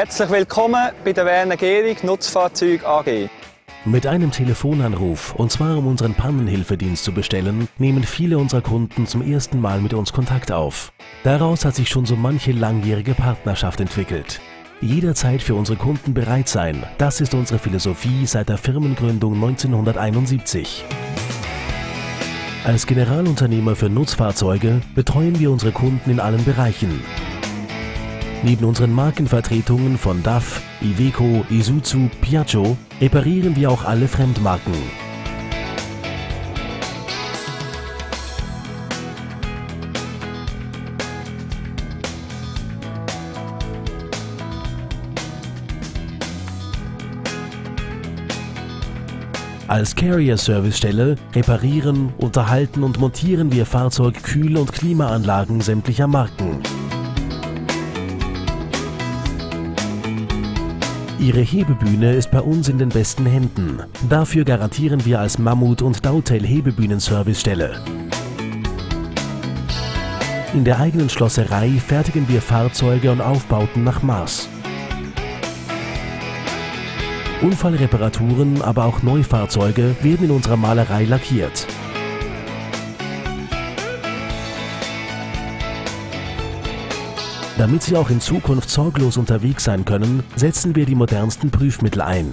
Herzlich willkommen bei der Werner Gehrig Nutzfahrzeuge AG. Mit einem Telefonanruf, und zwar um unseren Pannenhilfedienst zu bestellen, nehmen viele unserer Kunden zum ersten Mal mit uns Kontakt auf. Daraus hat sich schon so manche langjährige Partnerschaft entwickelt. Jederzeit für unsere Kunden bereit sein, das ist unsere Philosophie seit der Firmengründung 1971. Als Generalunternehmer für Nutzfahrzeuge betreuen wir unsere Kunden in allen Bereichen. Neben unseren Markenvertretungen von DAF, Iveco, Isuzu, Piaggio reparieren wir auch alle Fremdmarken. Als Carrier-Servicestelle reparieren, unterhalten und montieren wir Fahrzeugkühl- und Klimaanlagen sämtlicher Marken. Ihre Hebebühne ist bei uns in den besten Händen. Dafür garantieren wir als Mammut und Dowtail Hebebühnen-Servicestelle. In der eigenen Schlosserei fertigen wir Fahrzeuge und Aufbauten nach Maß. Unfallreparaturen, aber auch Neufahrzeuge werden in unserer Malerei lackiert. Damit Sie auch in Zukunft sorglos unterwegs sein können, setzen wir die modernsten Prüfmittel ein.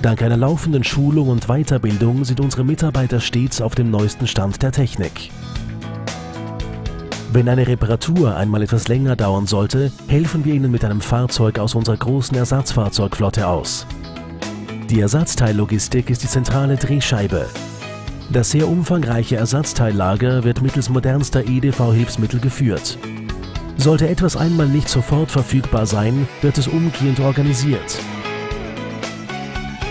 Dank einer laufenden Schulung und Weiterbildung sind unsere Mitarbeiter stets auf dem neuesten Stand der Technik. Wenn eine Reparatur einmal etwas länger dauern sollte, helfen wir Ihnen mit einem Fahrzeug aus unserer großen Ersatzfahrzeugflotte aus. Die Ersatzteillogistik ist die zentrale Drehscheibe. Das sehr umfangreiche Ersatzteillager wird mittels modernster EDV-Hilfsmittel geführt. Sollte etwas einmal nicht sofort verfügbar sein, wird es umgehend organisiert.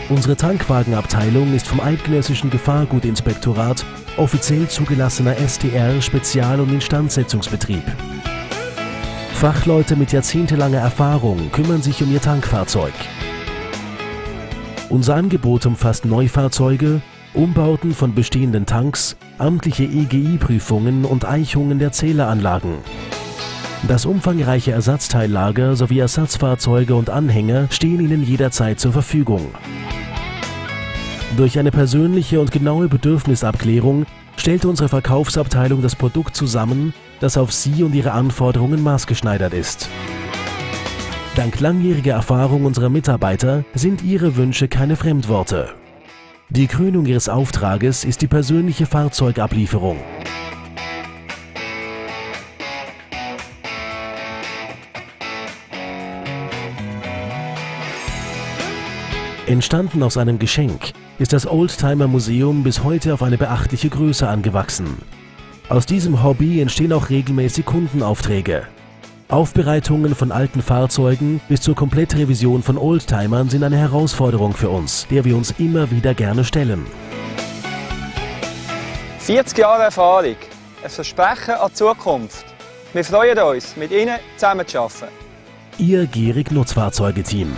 Unsere Tankwagenabteilung ist vom Eidgenössischen Gefahrgutinspektorat offiziell zugelassener STR-Spezial- und Instandsetzungsbetrieb. Fachleute mit jahrzehntelanger Erfahrung kümmern sich um ihr Tankfahrzeug. Unser Angebot umfasst Neufahrzeuge, Umbauten von bestehenden Tanks, amtliche EGI-Prüfungen und Eichungen der Zähleranlagen. Das umfangreiche Ersatzteillager sowie Ersatzfahrzeuge und Anhänger stehen Ihnen jederzeit zur Verfügung. Durch eine persönliche und genaue Bedürfnisabklärung stellt unsere Verkaufsabteilung das Produkt zusammen, das auf Sie und Ihre Anforderungen maßgeschneidert ist. Dank langjähriger Erfahrung unserer Mitarbeiter sind Ihre Wünsche keine Fremdworte. Die Krönung Ihres Auftrages ist die persönliche Fahrzeugablieferung. Entstanden aus einem Geschenk, ist das Oldtimer-Museum bis heute auf eine beachtliche Größe angewachsen. Aus diesem Hobby entstehen auch regelmäßig Kundenaufträge. Aufbereitungen von alten Fahrzeugen bis zur Komplettrevision von Oldtimern sind eine Herausforderung für uns, der wir uns immer wieder gerne stellen. 40 Jahre Erfahrung, ein Versprechen an die Zukunft. Wir freuen uns, mit Ihnen zusammenzuarbeiten. Ihr Gehrig Nutzfahrzeuge-Team.